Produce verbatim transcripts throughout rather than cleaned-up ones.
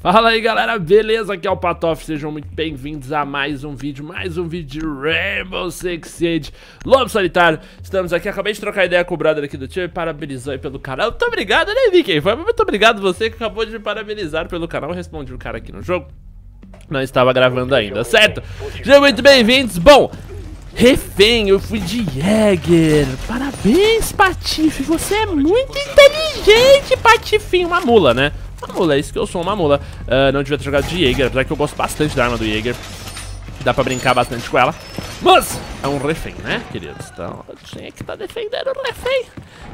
Fala aí galera, beleza? Aqui é o Patife, sejam muito bem-vindos a mais um vídeo, mais um vídeo de Rainbow Six Siege Lobo Solitário. Estamos aqui, acabei de trocar ideia com o brother aqui do time, me parabenizou aí pelo canal. Muito obrigado, né, Vicky? Muito obrigado você que acabou de me parabenizar pelo canal. Eu respondi o cara aqui no jogo, não estava gravando ainda, certo? Sejam muito bem-vindos. Bom, refém, eu fui de Jäger. Parabéns, Patife, você é muito inteligente, Patifinho, uma mula, né? Uma mula, é isso que eu sou, uma mula. Uh, não devia ter jogado de Jäger, apesar que eu gosto bastante da arma do Jäger. Dá pra brincar bastante com ela. Mas é um refém, né, queridos? Então eu tinha que estar tá defendendo o refém.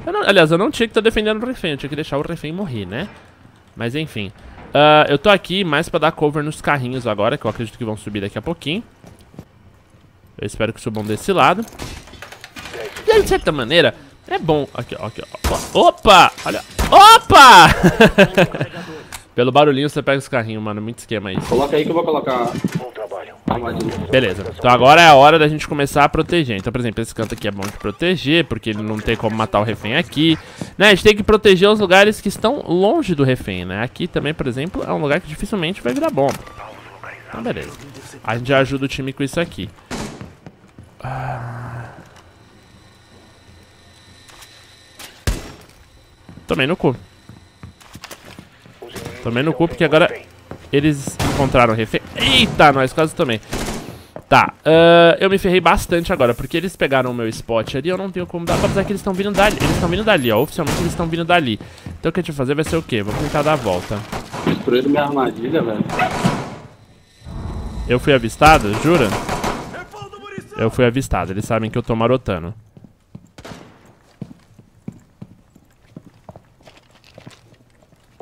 Eu não, aliás, eu não tinha que estar tá defendendo o refém, eu tinha que deixar o refém morrer, né? Mas enfim. Uh, eu tô aqui mais pra dar cover nos carrinhos agora, que eu acredito que vão subir daqui a pouquinho. Eu espero que subam desse lado. E de certa maneira, é bom. Aqui, ó, aqui, ó. Opa! Olha. Opa! Pelo barulhinho você pega os carrinhos, mano. Muito esquema aí. Coloca aí que eu vou colocar. Bom trabalho. Beleza. Então agora é a hora da gente começar a proteger. Então, por exemplo, esse canto aqui é bom de proteger, porque ele não tem como matar o refém aqui, né? A gente tem que proteger os lugares que estão longe do refém, né? Aqui também, por exemplo, é um lugar que dificilmente vai virar bomba. Então, beleza. A gente já ajuda o time com isso aqui. Ah... Tomei no cu. Tomei no cu porque agora eles encontraram o refém. Eita, nós quase tomei. Tá, uh, eu me ferrei bastante agora, porque eles pegaram o meu spot ali, eu não tenho como dar, apesar que eles estão vindo dali. Eles estão vindo dali, ó, oficialmente eles estão vindo dali. Então o que a gente vai fazer vai ser o quê? Vou tentar dar a volta. Destruíram minha armadilha, velho. Eu fui avistado, jura? Eu fui avistado, eles sabem que eu tô marotando.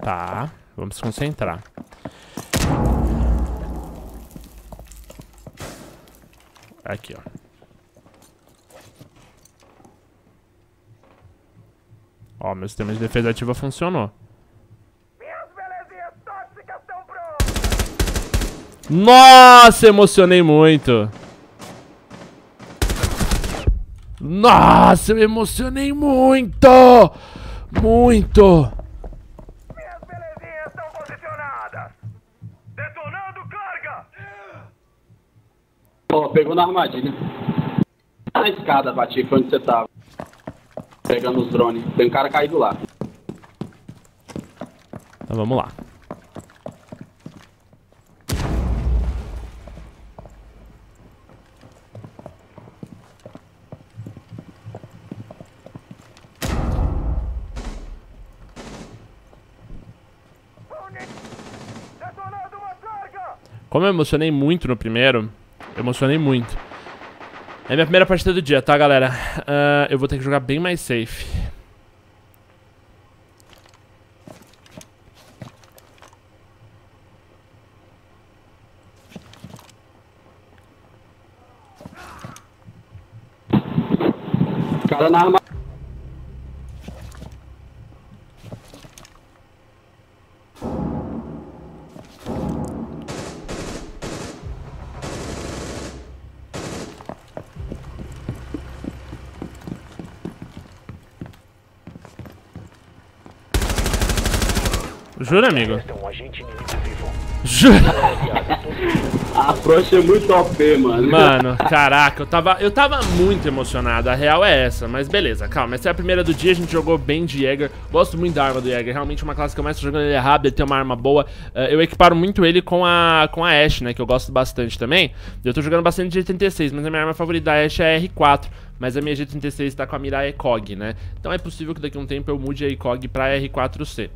Tá, vamos se concentrar. Aqui, ó. Ó, meu sistema de defesa ativa funcionou. Minhas belezinhas tóxicas estão prontas! Nossa, emocionei muito! Nossa, eu me emocionei muito! Muito! Oh, pegou na armadilha. Na escada, Bati, foi onde você tava. Pegando os drones. Tem um cara caído lá. Então vamos lá. Como eu emocionei muito no primeiro... Emocionei muito. É a minha primeira partida do dia, tá, galera? Uh, eu vou ter que jogar bem mais safe. Cara na arma. Jura, amigo? Jura? A Frost é muito O P, mano. Mano, caraca, eu tava, eu tava muito emocionado. A real é essa, mas beleza, calma. Essa é a primeira do dia, a gente jogou bem de Jäger. Gosto muito da arma do Jäger, realmente uma classe que eu mais tô jogando. Ele é rápido, ele tem uma arma boa. uh, Eu equiparo muito ele com a, com a Ashe, né, que eu gosto bastante também. Eu tô jogando bastante de G trinta e seis, mas a minha arma favorita da Ashe é a R quatro. Mas a minha G trinta e seis tá com a mira E C O G, né? Então é possível que daqui a um tempo eu mude a E C O G pra R quatro C.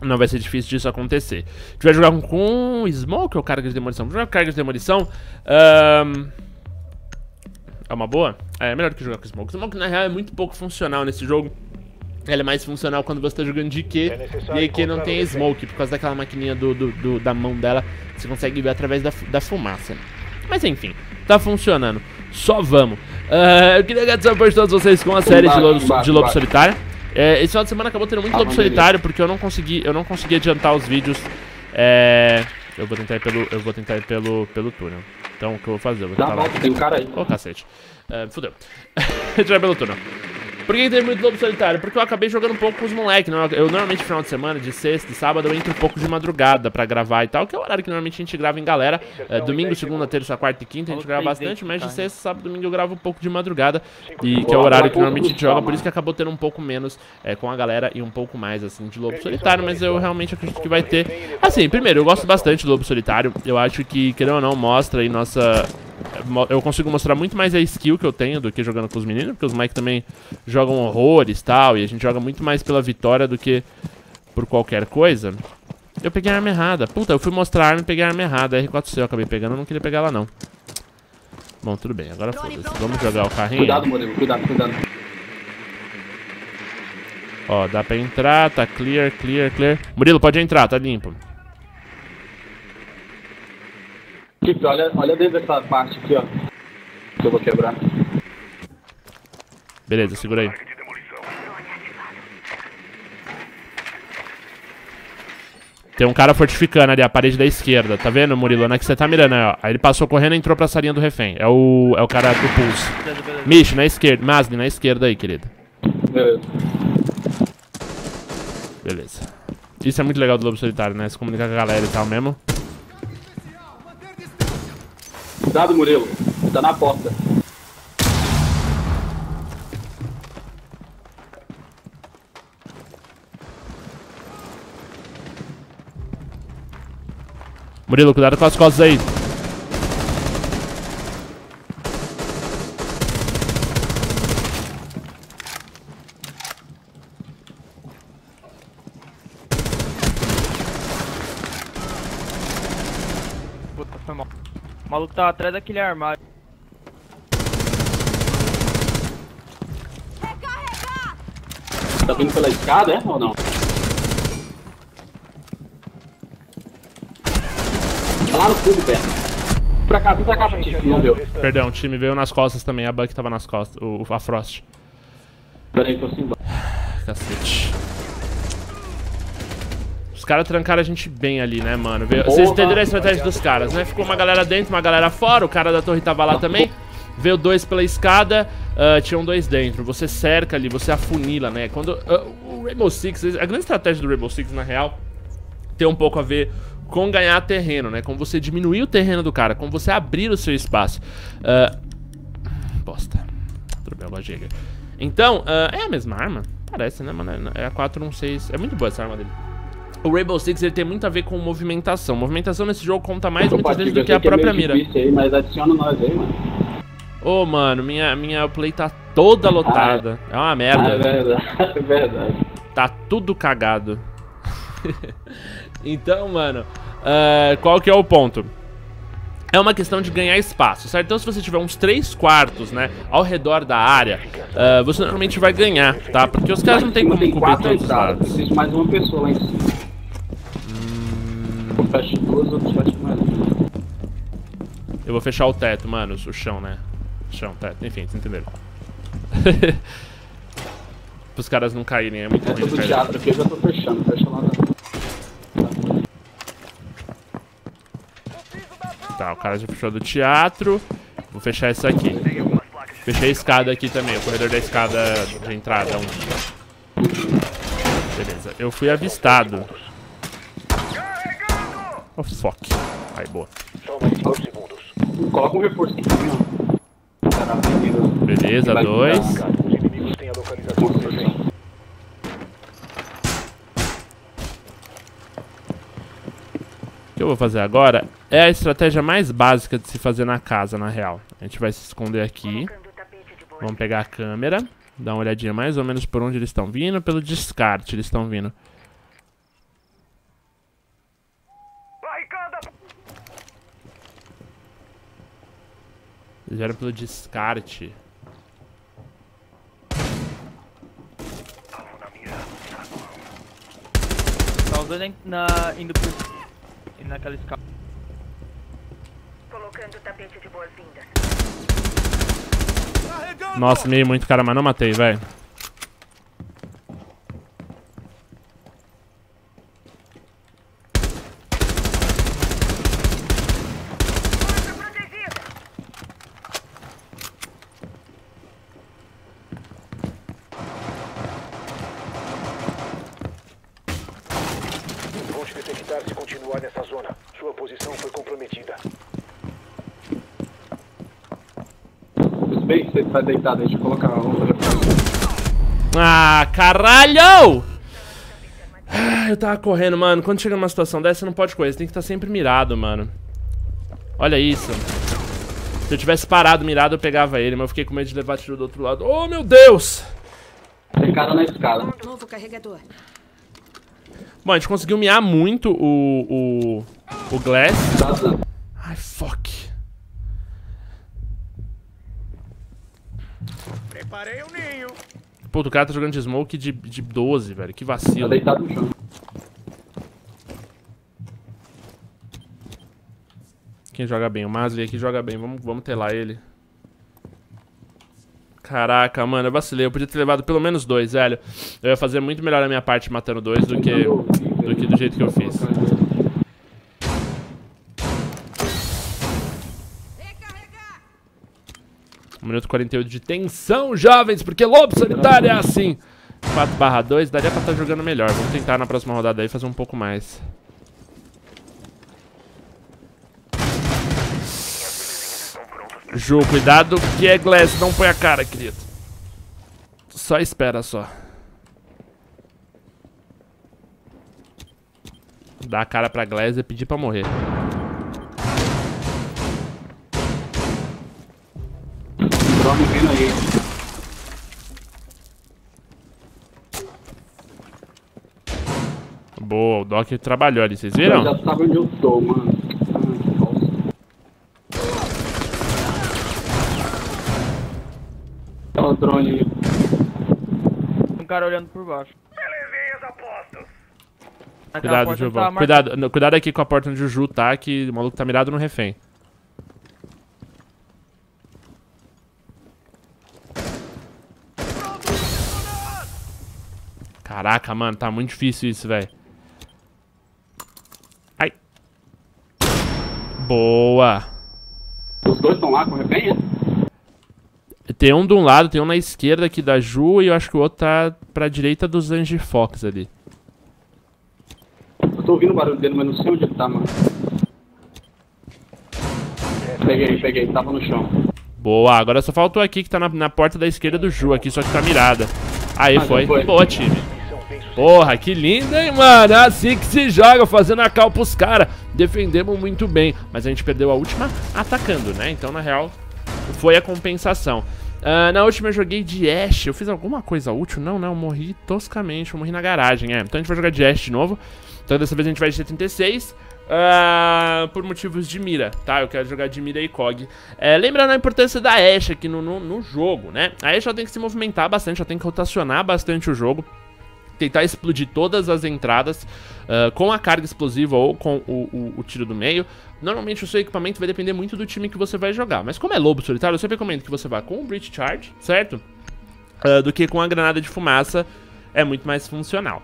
Não vai ser difícil disso acontecer. A gente vai jogar com, com Smoke ou carga de demolição? Vamos jogar com carga de demolição. Um, é uma boa? É, é melhor do que jogar com Smoke. Smoke, na real, é muito pouco funcional nesse jogo. Ela é mais funcional quando você tá jogando de I Q. E a I Q não tem Smoke, por causa daquela maquininha do, do, do, da mão dela. Você consegue ver através da, da fumaça. Mas enfim, tá funcionando. Só vamos. Uh, eu queria agradecer por todos vocês com a série de Lobo, de Lobo Solitário. É, esse final de semana acabou tendo muito ah, Lobo Solitário, porque eu não consegui, eu não consegui adiantar os vídeos. É, eu vou tentar ir pelo, eu vou tentar ir pelo, pelo túnel. Então o que eu vou fazer? Eu vou tentar. Dá lá. Volta, tem um cara aí. Ô, oh, cacete. É, fudeu. Tirar pelo túnel. Por que tem muito lobo solitário? Porque eu acabei jogando um pouco com os moleques, né? Eu normalmente no final de semana, de sexta e sábado, eu entro um pouco de madrugada pra gravar e tal, que é o horário que normalmente a gente grava em galera. É, domingo, segunda, terça, quarta e quinta a gente grava bastante, mas de sexta, sábado, domingo eu gravo um pouco de madrugada, e que é o horário que normalmente a gente joga, por isso que acabou tendo um pouco menos é, com a galera e um pouco mais, assim, de lobo solitário, mas eu realmente acredito que vai ter. Assim, primeiro, eu gosto bastante do lobo solitário, eu acho que, querendo ou não, mostra aí nossa... Eu consigo mostrar muito mais a skill que eu tenho do que jogando com os meninos, porque os Mike também jogam horrores e tal, e a gente joga muito mais pela vitória do que por qualquer coisa. Eu peguei a arma errada. Puta, eu fui mostrar a arma e peguei a arma errada. A R quatro C eu acabei pegando, eu não queria pegar ela não. Bom, tudo bem, agora foda-se. Vamos jogar o carrinho. Cuidado, modelo, cuidado, cuidado. Ó, dá pra entrar, tá clear, clear, clear. Murilo, pode entrar, tá limpo. Equipe, olha, olha dentro dessa parte aqui, ó, que eu vou quebrar. Beleza, segura aí. Tem um cara fortificando ali a parede da esquerda, tá vendo, Murilo? Não é que você tá mirando aí, ó. Aí ele passou correndo e entrou pra salinha do refém. É o, é o cara do pulso. Beleza, beleza. Mish, na esquerda. Masni, na esquerda aí, querido. Beleza. Beleza. Isso é muito legal do lobo solitário, né? Se comunicar com a galera e tal mesmo. Cuidado, Murilo. Ele tá na porta. Murilo, cuidado com as costas aí. Puta, foi mal. O maluco tá atrás daquele armário. Recarregar! Tá vindo pela escada, é? Ou não? Tá lá no fundo, perto. Pra cá, vem pra cá, Patife. Não deu. Perdão, o time veio nas costas também. A Buck tava nas costas. O, a Frost. Peraí, tô sem Buck. Cacete. Os caras trancaram a gente bem ali, né, mano? Veio... Vocês entenderam a estratégia dos caras, né? Ficou uma galera dentro, uma galera fora. O cara da torre tava lá também. Veio dois pela escada, uh, tinham dois dentro. Você cerca ali, você afunila, né? Quando uh, o Rainbow Six, a grande estratégia do Rainbow Six, na real, tem um pouco a ver com ganhar terreno, né? Com você diminuir o terreno do cara, com você abrir o seu espaço. Uh... Bosta. Tudo bem, agora Jäger. Então, uh, é a mesma arma? Parece, né, mano? É a quatro um seis. É muito boa essa arma dele. O Rainbow Six, ele tem muito a ver com movimentação. Movimentação nesse jogo conta mais muitas vezes do que a própria mira. Aí, mas adiciona nós aí, mano. Ô, oh, mano, minha, minha play tá toda lotada. Ah, é. É uma merda. Ah, é verdade, é verdade. Tá tudo cagado. Então, mano, uh, qual que é o ponto? É uma questão de ganhar espaço, certo? Então se você tiver uns três quartos, né, ao redor da área, uh, você normalmente vai ganhar, tá? Porque os caras não tem como cobrir todos os lados. Existe mais uma pessoa lá em cima. Hum... Eu fecho duas, outros fecham mais uma. Eu vou fechar o teto, mano, o chão, né? Chão, teto, enfim, vocês entenderam. Os caras não caírem, é muito ruim. Eu tô do teatro aqui, eu já tô fechando, fecha lá na... Tá, o cara já fechou do teatro. Vou fechar isso aqui. Fechei a escada aqui também, o corredor da escada de entrada. Um. Beleza, eu fui avistado. Oh, fuck. Aí, boa. Coloca um reforço aqui. Beleza, dois. O que eu vou fazer agora? É a estratégia mais básica de se fazer na casa, na real. A gente vai se esconder aqui. Vamos pegar a câmera. Dar uma olhadinha mais ou menos por onde eles estão vindo. Pelo descarte eles estão vindo. Eles vieram pelo descarte. Tá os dois na... indo por... naquela escala. Nossa, meio muito cara, mas não matei, velho. pode continuar nessa zona. Sua posição foi comprometida. Tudo bem que você tá deitado, deixa eu colocar a roupa. Ah, caralho! Ah, eu tava correndo, mano. Quando chega numa situação dessa, você não pode correr. Você tem que estar sempre mirado, mano. Olha isso. Se eu tivesse parado mirado, eu pegava ele, mas eu fiquei com medo de levar tiro do outro lado. Oh, meu Deus! Escada na escada. Novo carregador. Bom, a gente conseguiu miar muito o, o, o Glass. Ai, fuck. Preparei o ninho. Pô, o cara tá jogando de smoke de, de doze, velho. Que vacilo. Tá deitado no chão. Quem joga bem? O Masley aqui joga bem. Vamos, vamos telar ele. Caraca, mano, eu vacilei. Eu podia ter levado pelo menos dois, velho. Eu ia fazer muito melhor a minha parte matando dois do que do, que do jeito que eu fiz. um minuto e quarenta e oito de tensão, jovens, porque lobo solitário é assim. quatro barra dois, daria pra estar jogando melhor. Vamos tentar na próxima rodada aí fazer um pouco mais. Ju, cuidado que é Glass, não põe a cara, querido. Só espera, só. Dar a cara pra Glass é pedir pra morrer. Boa, o Doc trabalhou ali, vocês viram? Eu já sabe onde eu tô, mano. O drone. Um cara olhando por baixo. Beleza, postos. Cuidado, Juvão. Tá cuidado, mar... cuidado aqui com a porta onde o Ju tá, que o maluco tá mirado no refém. Caraca, mano, tá muito difícil isso, velho. Ai. Boa. Os dois estão lá com o refém, é? Tem um de um lado, tem um na esquerda aqui da Ju e eu acho que o outro tá pra direita dos Angie Fox ali. Eu tô ouvindo o barulho dele, mas não sei onde ele tá, mano. Peguei, peguei, tava no chão. Boa, agora só faltou aqui que tá na, na porta da esquerda do Ju aqui, só que tá mirada. Aí ah, foi. foi. Boa, time. Porra, que lindo, hein, mano? É assim que se joga, fazendo a cal pros caras. Defendemos muito bem, mas a gente perdeu a última atacando, né? Então, na real, foi a compensação. Uh, na última eu joguei de Ashe. Eu fiz alguma coisa útil? Não, não, eu morri toscamente. Eu morri na garagem, é. Então a gente vai jogar de Ashe de novo. Então dessa vez a gente vai de G trinta e seis. Uh, por motivos de mira, tá? Eu quero jogar de mira e E C O G. É, lembrando a importância da Ashe aqui no, no, no jogo, né? A Ashe ela tem que se movimentar bastante, ela tem que rotacionar bastante o jogo. Tentar explodir todas as entradas uh, com a carga explosiva ou com o, o, o tiro do meio. Normalmente o seu equipamento vai depender muito do time que você vai jogar. Mas como é lobo solitário, eu sempre recomendo que você vá com o Breach Charge, certo? Uh, do que com a granada de fumaça, é muito mais funcional.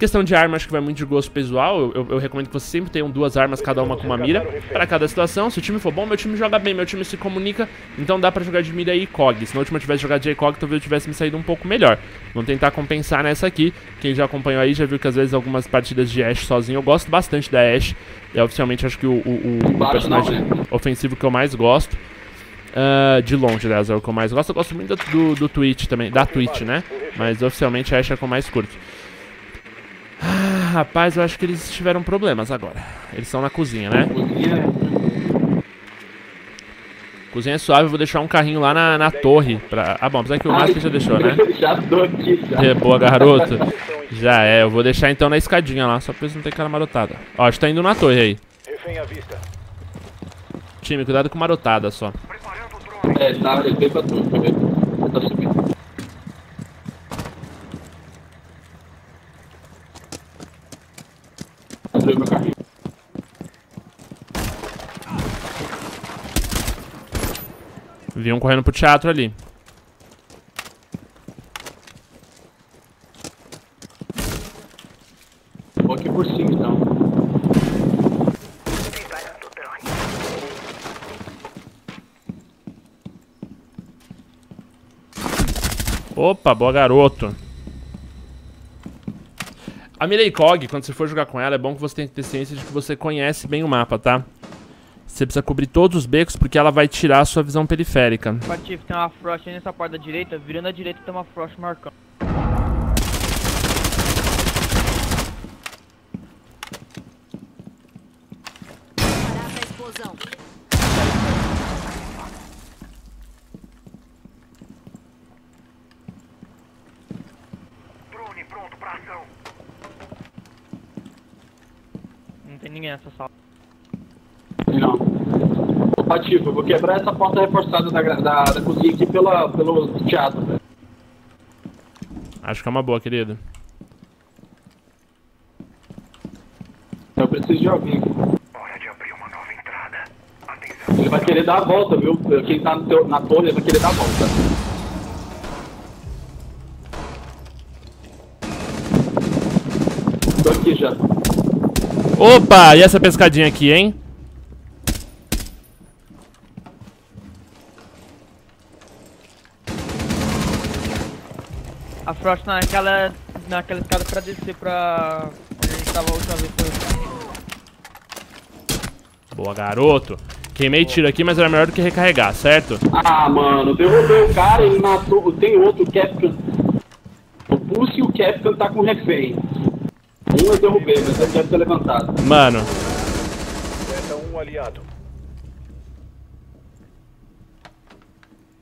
Questão de arma, acho que vai muito de gosto pessoal. Eu, eu, eu recomendo que você sempre tenham duas armas, cada uma com uma mira, pra cada situação. Se o time for bom, meu time joga bem, meu time se comunica. Então dá pra jogar de mira e E C O G. Se na última eu tivesse jogado de E C O G, talvez eu tivesse me saído um pouco melhor. Vamos tentar compensar nessa aqui. Quem já acompanhou aí já viu que às vezes algumas partidas de Ashe sozinho. Eu gosto bastante da Ashe. É oficialmente acho que o, o, o, o personagem ofensivo que eu mais gosto. Uh, de longe, aliás, é o que eu mais gosto. Eu gosto muito do, do Twitch também, da Twitch, né? Mas oficialmente a Ashe é o que eu mais curto. Ah, rapaz, eu acho que eles tiveram problemas agora. Eles estão na cozinha, né? Cozinha é suave, eu vou deixar um carrinho lá na, na torre pra... Ah, bom, apesar que o Master já deixou, né? Já tô aqui, já. É, boa, garoto. Já é, eu vou deixar então na escadinha lá, só pra eles não terem cara marotada. Ó, a gente tá indo na torre aí. Time, cuidado com marotada só. É, tá, ele veio pra tudo, eu tô subindo. Vi um correndo pro teatro ali. Vou aqui por cima então. Opa, boa, garoto. A mira E C O G, quando você for jogar com ela, é bom que você tenha que ter ciência de que você conhece bem o mapa, tá? Você precisa cobrir todos os becos, porque ela vai tirar a sua visão periférica. Patife, tem uma Frost aí nessa parte da direita, virando a direita tem uma Frost marcando. Essa sala. Não. Tô Patife, eu vou quebrar essa porta reforçada da, da, da cozinha aqui pela, pelo teatro, velho. Acho que é uma boa, querido. Eu preciso de alguém. Hora de abrir uma nova entrada. Atenção. Ele vai querer dar a volta, viu? Quem tá no teu, na torre, ele vai querer dar a volta. Tô aqui já. Opa, e essa pescadinha aqui, hein? A Frost naquela, naquela escada pra descer pra onde a gente tava a última vez. Boa, garoto. Queimei tiro aqui, mas era melhor do que recarregar, certo? Ah, mano, derrubei o cara, ele matou. Tem outro, o Captain. O Pulse e o Captain tá com refém. Um eu derrubei, mas ele deve ter levantado. Mano. Um aliado.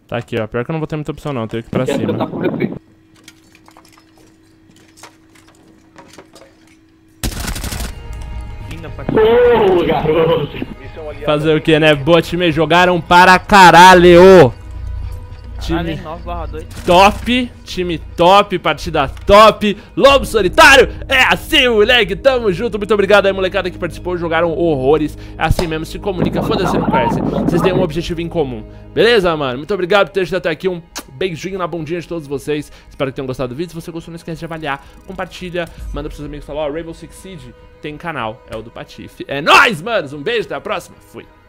Tá aqui, ó. Pior que eu não vou ter muita opção não, eu tenho que ir pra cima. Tá com refém. Ô, garoto! Fazer o que, né? Boa, time, jogaram para caralho! Time top, time top, partida top, Lobo Solitário, é assim, moleque, tamo junto, muito obrigado aí, molecada que participou, jogaram horrores, é assim mesmo, se comunica, foda-se, não conhece, vocês têm um objetivo em comum, beleza, mano? Muito obrigado por ter assistido até aqui, um beijinho na bundinha de todos vocês, espero que tenham gostado do vídeo, se você gostou, não esquece de avaliar, compartilha, manda pros seus amigos falar, ó, Rainbow Six Siege tem canal, é o do Patife, é nóis, manos, um beijo, até a próxima, fui!